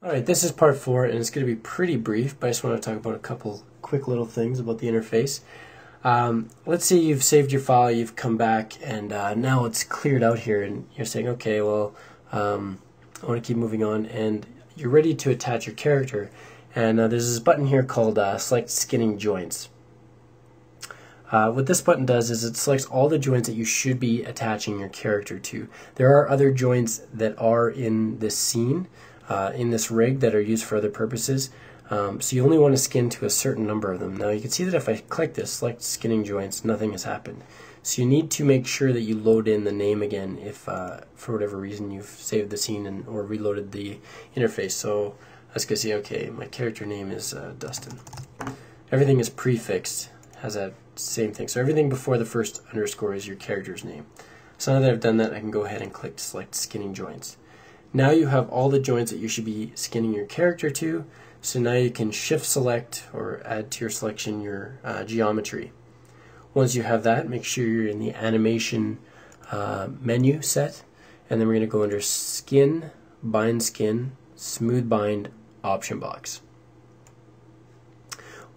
Alright, this is part 4 and it's going to be pretty brief, but I just want to talk about a couple quick little things about the interface. Let's say you've saved your file, you've come back, and now it's cleared out here and you're saying, okay, well, I want to keep moving on, and you're ready to attach your character. And there's this button here called Select Skinning Joints. What this button does is it selects all the joints that you should be attaching your character to. There are other joints that are in this scene, in this rig, that are used for other purposes, so you only want to skin to a certain number of them. Now you can see that if I click this, select skinning joints, nothing has happened. So you need to make sure that you load in the name again if for whatever reason you've saved the scene and or reloaded the interface. So let's go see, okay, my character name is Dustin. Everything is prefixed, has that same thing. So everything before the first underscore is your character's name. So now that I've done that, I can go ahead and click select skinning joints. Now you have all the joints that you should be skinning your character to, so now you can shift select or add to your selection your geometry. Once you have that, make sure you're in the animation menu set, and then we're going to go under skin, bind skin, smooth bind, option box.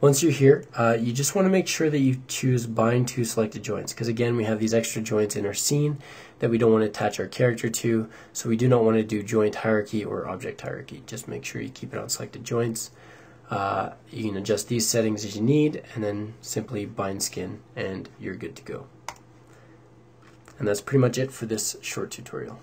Once you're here, you just want to make sure that you choose bind to selected joints, because again we have these extra joints in our scene that we don't want to attach our character to, so we do not want to do joint hierarchy or object hierarchy. Just make sure you keep it on selected joints. You can adjust these settings as you need, and then simply bind skin and you're good to go. And that's pretty much it for this short tutorial.